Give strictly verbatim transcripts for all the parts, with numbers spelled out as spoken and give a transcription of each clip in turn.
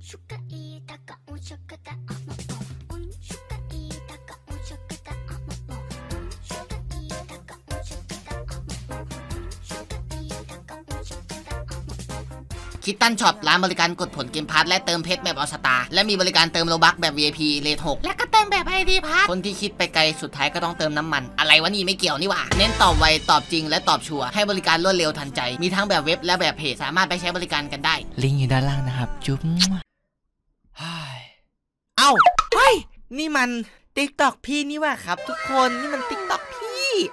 คิดตั้นช็อปร้านบริการกดผลเกมพาร์ทและเติมเพชรแบบออสตาและมีบริการเติมโลบัคแบบ วี ไอ พี เลทหกและก็เติมแบบ ไอ ดี พาร์ทคนที่คิดไปไกลสุดท้ายก็ต้องเติมน้ำมันอะไรวะนี่ไม่เกี่ยวนี่หว่าเน้นตอบไวตอบจริงและตอบชัวร์ให้บริการรวดเร็วทันใจมีทั้งแบบเว็บและแบบเพจสามารถไปใช้บริการกันได้ลิงก์อยู่ด้านล่างนะครับจุ๊บเอ้าเฮ้ยนี่มัน TikTok พี่นี่ว่าครับทุกคนนี่มัน TikTok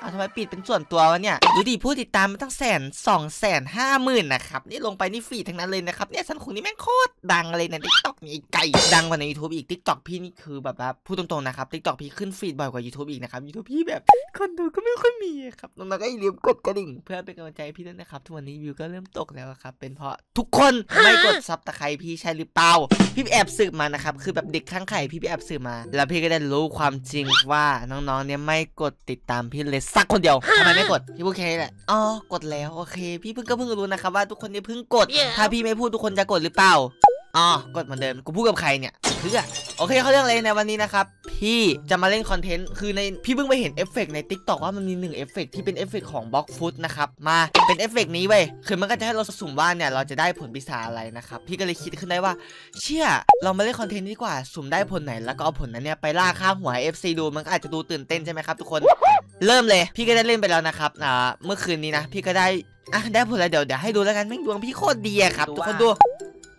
เอาทำไมปิดเป็นส่วนตัววะเนี่ยดูดิผู้ติดตามมันตั้งแสนสองแสนห้าหมื่นนะครับนี่ลงไปนี่ฟรีทั้งนั้นเลยนะครับเนี่ยสันคุงนี่แม่งโคตรดังเลยใน TikTok นี่ไก่ดังกว่าใน YouTube อีก TikTok พี่นี่คือแบบว่าพูดตรงๆนะครับ TikTok พี่ขึ้นฟีดบ่อยกว่า YouTube อีกนะครับ YouTube พี่แบบคนดูก็ไม่ค่อยมีครับน้องๆก็อย่าลืมกดกระดิ่งเพื่อเป็นกำลังใจพี่ด้วยนะครับทุกวันนี้วิวก็เริ่มตกแล้วครับเป็นเพราะทุกคนไม่กดซับตะไคร้พี่ใช่หรือเปล่าพี่แอบสืบมานะครับคือแบบเด็กข้างไข่พี่แอบสืบมาแล้วพี่ก็ได้รู้ความจริงว่าน้องๆเนี่ยไม่กดติดตามพี่เลยสักคนเดียวทำไมไม่กดพี่พูดแค่นี้แหละอ๋อกดแล้วโอเคพี่เพิ่งก็เพิ่งรู้นะครับว่าทุกคนเนี่ยเพิ่งกด yeah. ถ้าพี่ไม่พูดทุกคนจะกดหรือเปล่าอ๋อกดเหมือนเดิมกูพูดกับใครเนี่ยเพื่อโอเคเขาเรื่องอะไรในวันนี้นะครับพี่จะมาเล่นคอนเทนต์คือในพี่เพิ่งไปเห็นเอฟเฟกต์ใน TikTok ว่ามันมีหนึ่งเอฟเฟกต์ที่เป็นเอฟเฟกต์ของบล็อกฟุตนะครับมาเป็นเอฟเฟกต์นี้เว้ยคือมันก็จะให้เราสุ่มว่าเนี่ยเราจะได้ผลปีศาจอะไรนะครับพี่ก็เลยคิดขึ้นได้ว่าเชี่ยเรามาเล่นคอนเทนต์ดีกว่าสุ่มได้ผลไหนแล้วก็เอาผลนั้นเนี่ยไปล่าค่าหัว เอฟ ซี ดูมันก็อาจจะดูตื่นเต้นใช่ไหมครับทุกคนเริ่มเลยพี่ก็ได้เล่นไปแล้วนะครับอ่าเมื่อคืนนี้นะพี่ก็ได้อ่ะได้ผลอะไรเดี๋ยวเดี๋ยวให้ดูแล้วกันแม่งดวงพี่โคตรดีครับทุกคนดู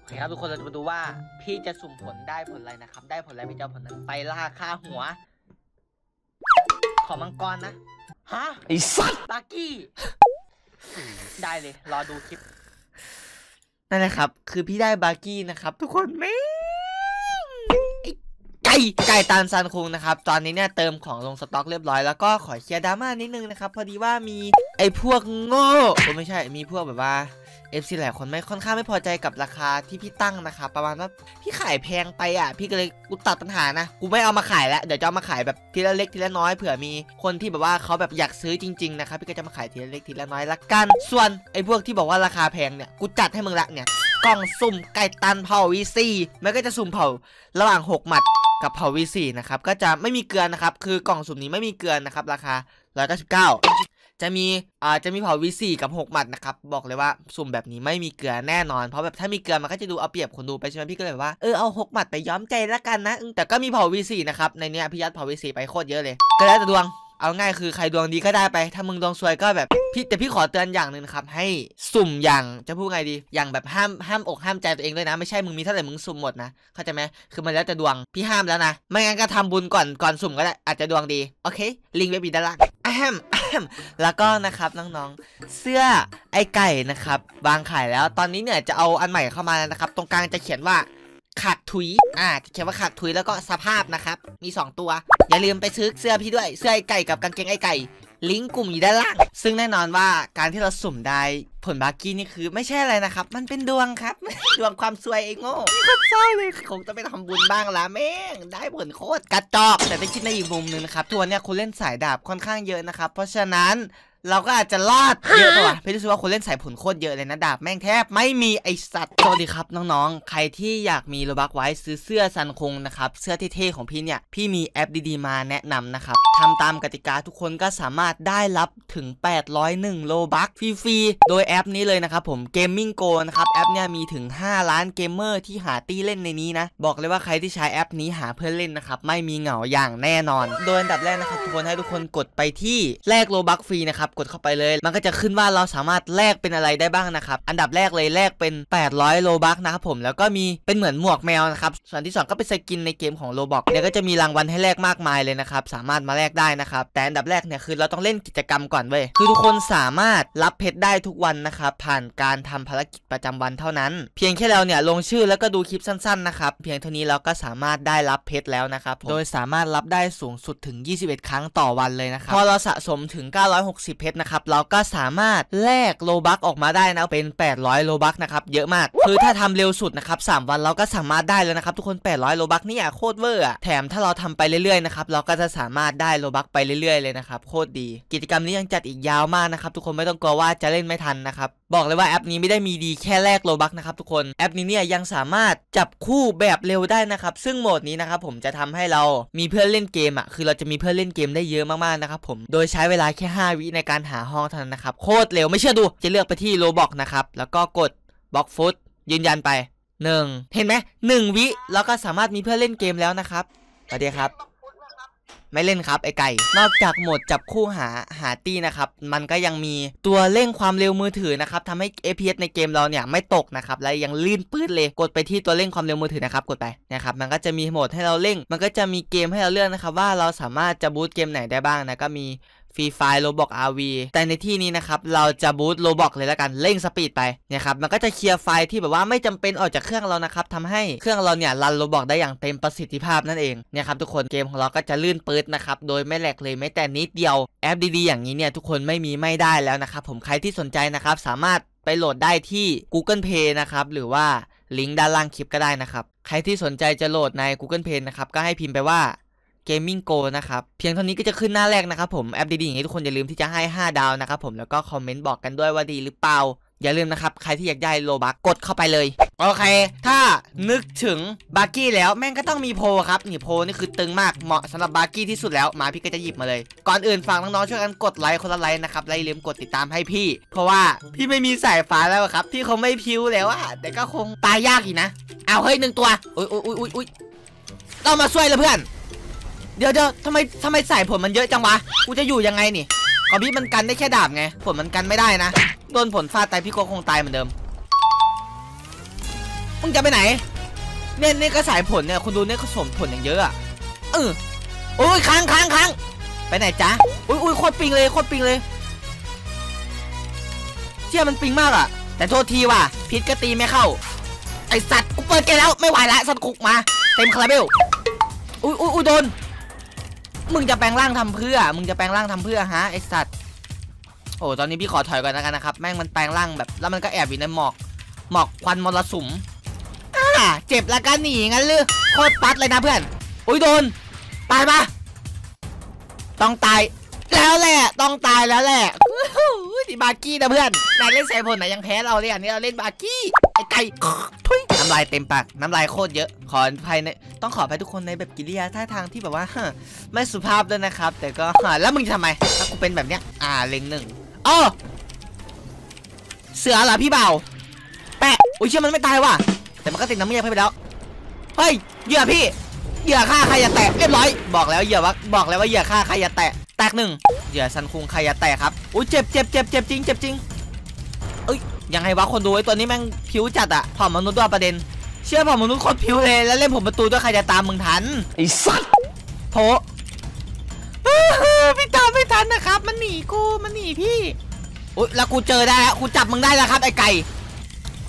โอเคครับทุกคนเราจะมาดูว่าพี่จะสุ่มผลได้ผลอะไรนะครับได้ผลอะไรพี่เจ้าผลนั้นไปล่าค่าหัวขอมังกรนะฮะไอ้สัตว์บักกี้ได้เลยรอดูคลิปนั่นแหละครับคือพี่ได้บักกี้นะครับทุกคนแม่ไก่ไก่ตาลซันคุงนะครับตอนนี้เนี่ยเติมของลงสต็อกเรียบร้อยแล้วก็ขอเคลียร์ดราม่านิดนึงนะครับพอดีว่ามีไอ้พวกโง่ก็ไม่ใช่มีพวกแบบว่าเอฟซีหลายคนไม่ค่อนข้างไม่พอใจกับราคาที่พี่ตั้งนะครับประมาณว่าพี่ขายแพงไปอ่ะพี่ก็เลยกูตัดปัญหานะกูไม่เอามาขายแล้วเดี๋ยวจะเอามาขายแบบทีละเล็กทีละน้อยเผื่อมีคนที่แบบว่าเขาแบบอยากซื้อจริงๆนะครับพี่ก็จะมาขายทีละเล็กทีละน้อยละกันส่วนไอ้พวกที่บอกว่าราคาแพงเนี่ยกูจัดให้มึงละเนี่ยกล่องสุ่มไก่ตันเผาวีซีมันก็จะสุ่มเผาระหว่างหกหมัดกับเผาวีซีนะครับก็จะไม่มีเกลือนะครับคือกล่องสุ่มนี้ไม่มีเกลือนะครับราคาหนึ่งร้อยเก้าสิบเก้าจะมีอ่าจะมีเผาวีซีกับหกหมัดนะครับบอกเลยว่าสุ่มแบบนี้ไม่มีเกลือแน่นอนเพราะแบบถ้ามีเกลือมันก็จะดูเอาเปรียบคนดูไปใช่ไหมพี่ก็เลยว่าเออเอาหกหมัดไปย้อมใจละกันนะแต่ก็มีเผาวีซีนะครับในเนี้ยพี่ยัดเผาวีซีไปโคตรเยอะเลยก็แล้วแต่ดวงเอาง่ายคือใครดวงดีก็ได้ไปถ้ามึงดวงซวยก็แบบพี่แต่พี่ขอเตือนอย่างหนึ่งครับให้สุ่มอย่างจะพูดไงดีอย่างแบบห้ามห้ามอกห้ามใจตัวเองด้วยนะไม่ใช่มึงมีเท่าไหร่มึงสุ่มหมดนะเข้าใจไหมคือมันแล้วแต่ดวงพี่ห้ามแล้วนะไม่งั้นก็ทำบุญก่อนก่อนสุ่มก็ได้อาจจะดวงดีโอเคลิงก์ไว้บีด้านล่างแล้วก็นะครับน้องๆเสื้อไอไก่นะครับวางขายแล้วตอนนี้เนี่ยจะเอาอันใหม่เข้ามาแล้วนะครับตรงกลางจะเขียนว่าขาดถุยอ่าจะเขียนว่าขาดถุยแล้วก็สภาพนะครับมีสองตัวอย่าลืมไปซื้อเสื้อพี่ด้วยเสื้อไอไก่กับกางเกงไอไก่ลิงก์กลุ่มอยู่ด้านล่างซึ่งแน่นอนว่าการที่เราสุ่มได้ผลบาร์กี้นี่คือไม่ใช่อะไรนะครับมันเป็นดวงครับ ดวงความซวยไอ้โง่ก็เศร้าเลยคงจะไปทำบุญบ้างละแม่งได้ผลโคตรกระจอกแต่ได้คิดในอีกมุมนึงนะครับทัวร์เนี่ยคนเล่นสายดาบค่อนข้างเยอะนะครับเพราะฉะนั้นเราก็อาจจะรอดเยอะกว่าพี่รู้สึกว่าคนเล่นสายผลโคตรเยอะเลยนะดาบแม่งแทบไม่มีไอสัตว์สวัสดีครับน้องๆใครที่อยากมีโลบัคไว้ซื้อเสื้อซันคงนะครับเสื้อเท่ๆของพี่เนี่ยพี่มีแอปดีๆมาแนะนำนะครับทำตามกติกาทุกคนก็สามารถได้รับถึงแปดร้อยหนึ่งโลบัคฟรีๆโดยแอปนี้เลยนะครับผม Gaming Go นะครับแอปเนี่ยมีถึงห้าล้านเกมเมอร์ที่หาตีเล่นในนี้นะบอกเลยว่าใครที่ใช้แอปนี้หาเพื่อนเล่นนะครับไม่มีเหงาอย่างแน่นอนโดยอันดับแรกนะครับทุกคนให้ทุกคนกดไปที่แลกโลบัคฟรีนะครับกดเข้าไปเลยมันก็จะขึ้นว่าเราสามารถแลกเป็นอะไรได้บ้างนะครับอันดับแรกเลยแลกเป็นแปดร้อยโลบัคนะครับผมแล้วก็มีเป็นเหมือนหมวกแมวนะครับส่วนที่สองก็เป็นสกินในเกมของโลบ็อกเนี่ยก็จะมีรางวัลให้แลกมากมายเลยนะครับสามารถมาแลกได้นะครับแต่อันดับแรกเนี่ยคือเราต้องเล่นกิจกรรมก่อนเว้ยคือทุกคนสามารถรับเพชรได้ทุกวันนะครับผ่านการทำภารกิจประจำวันเท่านั้นเพียงแค่เราเนี่ยลงชื่อแล้วก็ดูคลิปสั้นๆนะครับเพียงเท่านี้เราก็สามารถได้รับเพชรแล้วนะครับโดยสามารถรับได้สูงสุดถึงยี่สิบเอ็ดครั้งต่อวันเลยนะครับพอเราสะสมถึงเก้าร้อยหกสิบนะครับเราก็สามารถแลกโลบัคออกมาได้นะเป็นแปดร้อยโลบัคนะครับเยอะมากคือถ้าทำเร็วสุดนะครับสามวันเราก็สามารถได้แล้วนะครับทุกคนแปดร้อยโลบัคเนี่ยโคตรเวอร์แถมถ้าเราทำไปเรื่อยๆนะครับเราก็จะสามารถได้โลบัคไปเรื่อยๆเลยนะครับโคตรดีกิจกรรมนี้ยังจัดอีกยาวมากนะครับทุกคนไม่ต้องกลัวว่าจะเล่นไม่ทันนะครับ บอกเลยว่าแอปนี้ไม่ได้มีดีแค่แลกโลบัคนะครับทุกคนแอปนี้เนี่ยยังสามารถจับคู่แบบเร็วได้นะครับซึ่งโหมดนี้นะครับผมจะทำให้เรามีเพื่อนเล่นเกมอ่ะคือเราจะมีเพื่อนเล่นเกมได้เยอะมากๆนะครับผมโดยใช้เวลาแค่ห้าวิในการหาห้องเท่านั้นนะครับโคตรเร็วไม่เชื่อดูจะเลือกไปที่โลบ็อกนะครับแล้วก็กดบล็อกฟุตยืนยันไปหนึ่งเห็นไหมหนึ่งวิแล้วก็สามารถมีเพื่อนเล่นเกมแล้วนะครับสวัสดีครับไม่เล่นครับไอไก่นอกจากโหมดจับคู่หาหาตี้นะครับมันก็ยังมีตัวเร่งความเร็วมือถือนะครับทำให้ เอฟ พี เอส ในเกมเราเนี่ยไม่ตกนะครับและยังลื่นปื้ดเลยกดไปที่ตัวเร่งความเร็วมือถือนะครับกดไปนะครับมันก็จะมีโหมดให้เราเร่งมันก็จะมีเกมให้เราเลือกนะครับว่าเราสามารถจะบูตเกมไหนได้บ้างนะก็มีฟรีไฟล์โลบ็อก อาร์ วี แต่ในที่นี้นะครับเราจะบูตโลบ็อกเลยแล้วกันเร่งสปีดไปเนี่ยครับมันก็จะเคลียร์ไฟล์ที่แบบว่าไม่จำเป็นออกจากเครื่องเรานะครับทำให้เครื่องเราเนี่ยรันโลบ็อกได้อย่างเต็มประสิทธิภาพนั่นเองเนี่ยครับทุกคนเกมของเราก็จะลื่นปื๊ดนะครับโดยไม่แหลกเลยแม้แต่นิดเดียวแอปดีๆอย่างนี้เนี่ยทุกคนไม่มีไม่ได้แล้วนะครับผมใครที่สนใจนะครับสามารถไปโหลดได้ที่ Google Play นะครับหรือว่าลิงก์ด้านล่างคลิปก็ได้นะครับใครที่สนใจจะโหลดใน Google Play นะครับก็ให้พิมพ์ไปว่าGaming Go นะครับเพียงเท่านี้ก็จะขึ้นหน้าแรกนะครับผมแอปดีๆอย่างนี้ทุกคนอย่าลืมที่จะให้ห้าดาวนะครับผมแล้วก็คอมเมนต์บอกกันด้วยว่าดีหรือเปล่าอย่าลืมนะครับใครที่อยากได้โลบัคกดเข้าไปเลยโอเคถ้านึกถึงบาร์กี้แล้วแม่งก็ต้องมีโพลครับนี่โพลนี่คือตึงมากเหมาะสำหรับบาร์กี้ที่สุดแล้วมาพี่ก็จะหยิบมาเลยก่อนอื่นฝากน้องๆช่วยกันกดไลค์คนละไลค์นะครับและอย่าลืมกดติดตามให้พี่เพราะว่าพี่ไม่มีสายฟ้าแล้วครับพี่คงไม่พิ้วแล้วอะแต่ก็คงตายยากอีกนะเอาเฮ้ยหนึ่งตัวอุ้ยอุ้ยอุ้ยอุ้ยต้องมาช่วยแล้วเพื่อนเดี๋ยวเดี๋ยวทำไมทำไมใส่ผลมันเยอะจังวะกูจะอยู่ยังไงนี่ขอพี่มันกันได้แค่ดาบไงผลมันกันไม่ได้นะโดนผลฟาดตายพี่ก็คงตายเหมือนเดิมมึงจะไปไหนเนี่ยเนี่ยก็สายผลเนี่ยคุณดูเนี่ยเขาสมผลอย่างเยอะอ่ะเออโอ้ยค้างค้างค้างไปไหนจ๊ะอุ้ยอุ้ยโคตรปิงเลยโคตรปิงเลยเชี่ยมันปิงมากอ่ะแต่โทษทีว่ะพิษก็ตีไม่เข้าไอสัตว์กูเปิดแกแล้วไม่ไหวละสัตว์กุกมาเต็มคาราเบลอุ้ยอุ้ยอุ้ยโดนมึงจะแปลงร่างทำเพื่อมึงจะแปลงร่างทำเพื่อฮะไอสัตว์โอ้ตอนนี้พี่ขอถอยก่อนแล้วกันนะครับแม่งมันแปลงร่างแบบแล้วมันก็แอบอยู่ในหมอกหมอกควันมรสุมอ่าเจ็บแล้วกันหนีงั้นหรือโคตรปัดเลยนะเพื่อนอุ้ยโดนตายปะต้องตายแล้วแหละต้องตายแล้วแหละดิบากี้นะเพื่อนนายเล่นใส่ผลไหนยังแพ้เราเลยอันนี้เราเล่นบากี้ไอไก่น้ำลายเต็มปากน้ำลายโคตรเยอะขอภัยในต้องขออภัยทุกคนในแบบกิริยาท่าทางที่แบบว่าไม่สุภาพด้วยนะครับแต่ก็แล้วมึงจะทำไมถ้ากูเป็นแบบเนี้ยอ่าเล็งหนึ่งอ๋อเสือเหรอพี่เบาแปะอุ้ยเชื่อมันไม่ตายว่ะแต่มันก็ติดน้ำเมียไปแล้วเฮ้ยเหยื่อพี่เหยื่อฆ่าใครอย่าแตะเรียบร้อยบอกแล้วเหยื่อว่าบอกแล้วว่าเหยื่อฆ่าใครอย่าแตะแตกหนึ่งเหยื่อซันคุงใครอย่าแตะครับอุ้ยเจ็บเจ็บเจ็บเจ็บจริงเจ็บจริงเอ้ยยังไงวะคนดูไอ้ตัวนี้แม่งผิวจัดอะผ่อมมนุษย์ด้วยประเด็นเชื่อผ่อมมนุษย์คนผิวเลยแล้วเล่นผมประตูด้วยใครจะตามมึงทันไอ้สัสโผล่พี่ตามไม่ทันนะครับมันหนีกูมันหนีพี่อุ้ยแล้วกูเจอได้แล้วกูจับมึงได้แล้วครับไอ้ไก่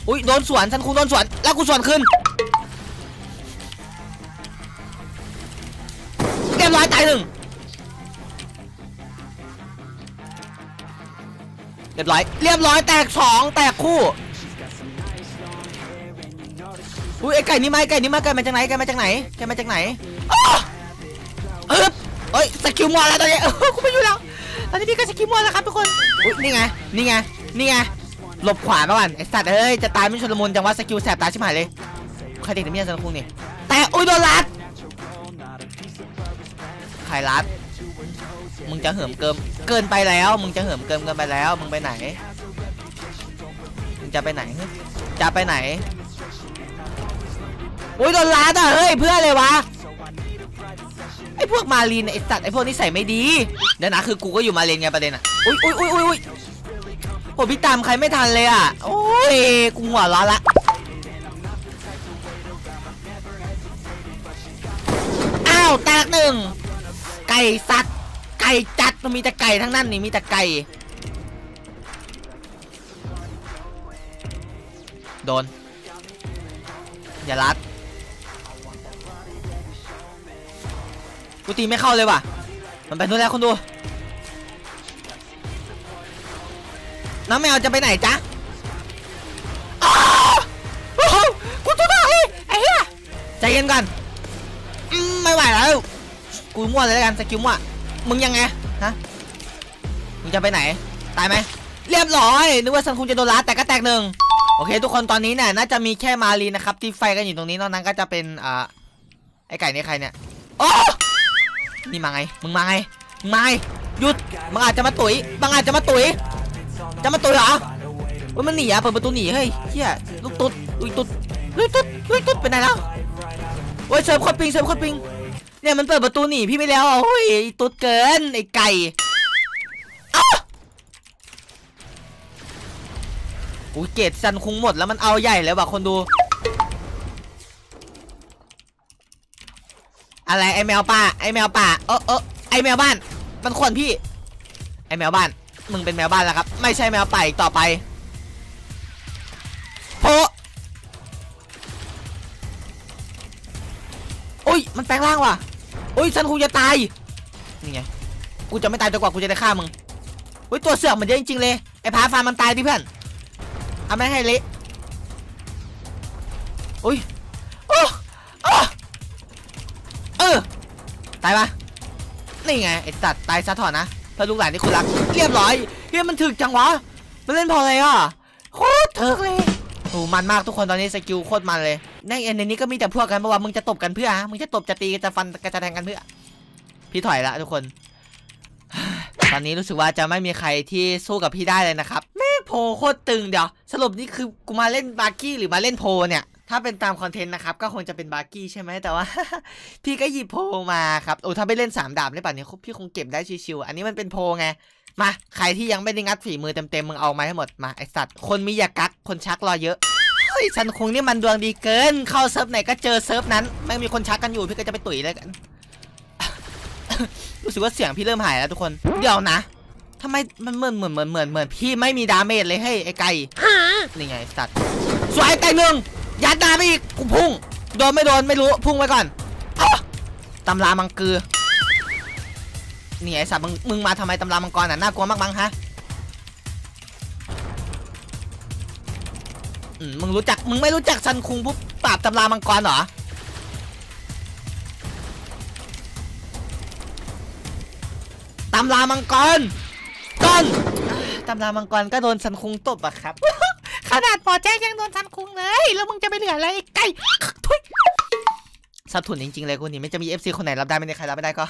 อุ้ยโดนสวนฉันคงโดนสวนแล้วกูสวนขึ้นเรียบร้อยตายหนึ่งเรียบร้อยเรียบร้อยแตกสองแตกคู่อุ้ยไอไก่นี่มาไอไก่นี่มาไก่มาจากไหนไก่มาจากไหนไก่มาจากไหนเอ๊บเอ้ยสกิลมอลแล้วตอนนี้กูไม่อยู่แล้วตอนนี้พี่ก็สกิลมอลแล้วครับทุกคนอุ้ยนี่ไงนี่ไงนี่ไงหลบขวามาก่อนไอสัตว์เอ้ยจะตายไม่ชนละมุนจังวะสกิลแสบตาชิบหายเลยใครเด็กนี่เนี่ยสันคุงนี่แต่อุ้ยโดนรัดใครรัดมึงจะเหิมเกินเกินไปแล้วมึงจะเหิมเกินเกินไปแล้วมึงไปไหนมึงจะไปไหนจะไปไหนโอ้ยโดนล้าด่ะเฮ้ยเพื่อเลยวะไอพวกมาลีนไอสัตว์ไอพวกนี้ใส่ไม่ดีเดี๋ยวนะคือกูก็อยู่มาลีนไงประเด็นอ่ะอุ้ยอุ้ยอุ้ยอุ้ยโอ้พี่ตามใครไม่ทันเลยอ่ะโอ้ยกูหัวร้อนละอ้าวแตกหนึ่งไก่สัตว์ไก่จัดมันมีแต่ไก่ทั้งนั้นนี่มีแต่ไก่โดนอย่ารัดกูตีไม่เข้าเลยว่ะมันไปนู่นแล้วคนดูน้าแมวจะไปไหนจ๊ะกูตัวได้ไอ้เหี้ยใจเย็นก่อนไม่ไหวแล้วกูมั่วเลยแล้วกันสกิลมั่วมึงยังไงฮะมึงจะไปไหนตายไหม เรียบร้อยนึกว่าซันคุงจะโดนรัดแต่ก็แตกหนึ่งโอเคทุกคนตอนนี้เนี่ยน่าจะมีแค่มารีนะครับที่ไฟกันอยู่ตรงนี้นอกนั้นก็จะเป็นอ่าไอไก่นี่ใครเนี่ยโอ้นี่มาไงมึงมาไงมึงมาไงหยุดมึงอาจจะมาตุ๋ยมึงอาจจะมาตุ๋ยจะมาตุ๋ยเหรอว่ามันหนีอ่ะเปิดประตูหนีเฮ้ยเฮียลูกตุ๊ดลุยตุ๊ดลุยตุ๊ดลุยตุ๊ดไปไหนแล้วโอ้ยเซิร์ฟคอดปิงเซิร์ฟคอดปิงเนี่ยมันเปิดประตูหนีพี่ไปแล้วโอ้ยตุ๊ดเกินไอไก่โอ้เกตซันคุงหมดแล้วมันเอาใหญ่เลยว่ะคนดูอะไรไอแมวป่าไอแมวป่าเออเออไอแมวบ้านมันขวนพี่ไอแมวบ้านมึงเป็นแมวบ้านแล้วครับไม่ใช่แมวป่าอีกต่อไปโผล่โอ้ยมันแปลงร่างว่ะโอ้ยซันคุงจะตายนี่ไงกูจะไม่ตายจนกว่ากูจะได้ฆ่ามึงโอ้ยตัวเสือกมันเยอะจริงๆเลยไอพาฟามันตายดิเพื่อนเอาไม่ให้เละอุ้ยโอ้เออตายปะนี่ไงไอ้ตัดตายซะถอดนะเพื่อลูกหลานที่คุณรักเรียบร้อยเฮ้ยมันถึกจังวะมันเล่นพออะไรอ่ะโคตรถึกเลยโอ้มันมากทุกคนตอนนี้สกิลโคตรมันเลยในเอ็นในนี้ก็มีแต่พวกกันเพราะว่ามึงจะตบกันเพื่อมึงจะตบจะตีจะฟันจะแทงกันเพื่อพี่ถอยละทุกคนตอนนี้รู้สึกว่าจะไม่มีใครที่สู้กับพี่ได้เลยนะครับแม่โพโคตรตึงเดี๋ยวสรุปนี่คือกูมาเล่นบาร์กี้หรือมาเล่นโพเนี่ยถ้าเป็นตามคอนเทนต์นะครับก็คงจะเป็นบาร์กี้ใช่ไหมแต่ว่า พี่ก็หยิบโพมาครับโอ้ถ้าไปเล่นสามดาบได้ป่ะเนี่ยพี่คงเก็บได้ชิวๆอันนี้มันเป็นโพไงมาใครที่ยังไม่ได้งัดฝีมือเต็มๆมึงเอามาให้หมดมาไอสัตว์คนมียากักคนชักรอเยอะเฮ้ยฉันคงนี่มันดวงดีเกินเข้าเซิร์ฟไหนก็เจอเซิร์ฟนั้นไม่มีคนชักกันอยู่พี่ก็จะไปตุ๋ยเลยกันรู้สึกว่าเสียงพี่เริ่มหายแล้วทุกคนเดี๋ยวนะทำไมมันเหมือนเหมือนเหมือนเหมือนเหมือนพี่ไม่มีดาเมจเลยให้ไอ้ไก่นี่ไงสัตว์สวยไก่หนึ่งยัดดาไปอีกกูพุ่งโดนไม่โดนไม่รู้พุ่งไว้ก่อนตำรามังกรนี่ไอ้สัตว์มึงมึงมาทำไมตำรามังกรน่ะน่ากลัวมากบังฮะมึงรู้จักมึงไม่รู้จักซันคุงปุ๊บปราบตำรามังกรเหรอตำรามังกรต้นตำรามังกรก็โดนซันคุงตบอะครับขนาดปอแจ๊กยังโดนซันคุงเลยแล้วมึงจะไปเหลืออะไรไก่ทุยสับถุนจริงๆเลยคนนี้ไม่จะมี เอฟ ซี คนไหนรับได้ไม่ได้ใครรับไม่ได้ก็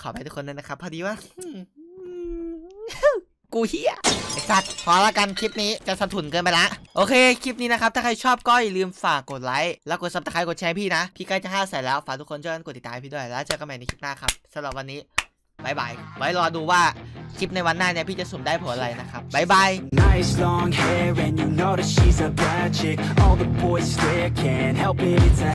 ขอไปทุกคนเลยนะครับพอดีว่ากูเฮียไอ้สัตว์พอละกันคลิปนี้จะสับถุนเกินไปละโอเคคลิปนี้นะครับถ้าใครชอบก็อย่าลืมฝากกดไลค์แล้วกดซับสไครต์กดแชร์พี่นะพี่ใกล้จะห้าแสนแล้วฝากทุกคนช่วยกันกดติดตามพี่ด้วยแล้วเจอกันใหม่ในคลิปหน้าครับสำหรับวันนี้บายบายไว้รอดูว่าคลิปในวันหน้าเนี่ยพี่จะสุ่มได้ผลอะไรนะครับบายบาย